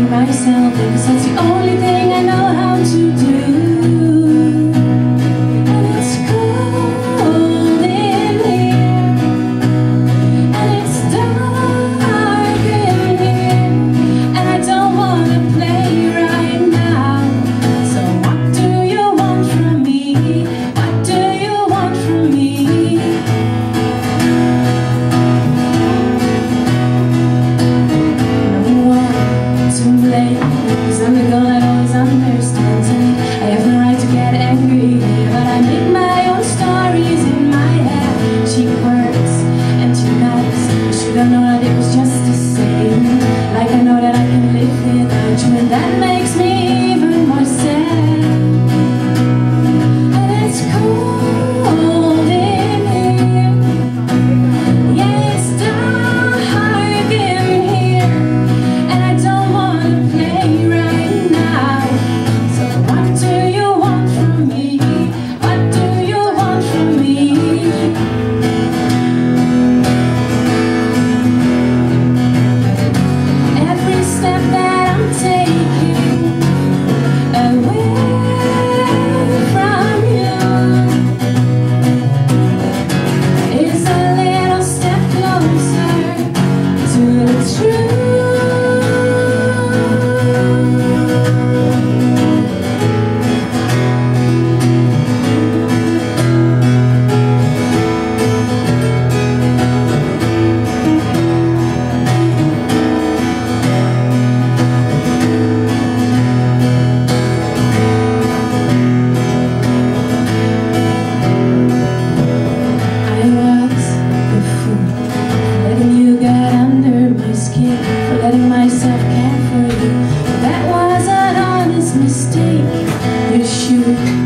me myself, because that's the only thing I know how to do. Myself care for you, that was an honest mistake. You should